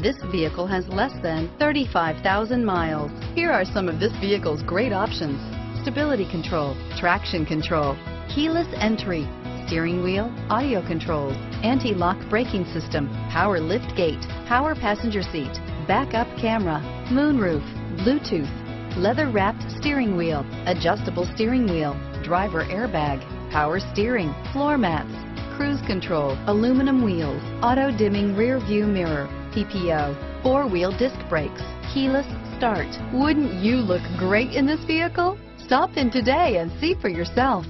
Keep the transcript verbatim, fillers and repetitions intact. This vehicle has less than thirty-five thousand miles. Here are some of this vehicle's great options: stability control, traction control, keyless entry, steering wheel audio controls, anti-lock braking system, power lift gate, power passenger seat, backup camera, moonroof, Bluetooth, leather-wrapped steering wheel, adjustable steering wheel, driver airbag, power steering, floor mats, cruise control, aluminum wheels, auto-dimming rear view mirror, P P O, four-wheel disc brakes, keyless start. Wouldn't you look great in this vehicle? Stop in today and see for yourself.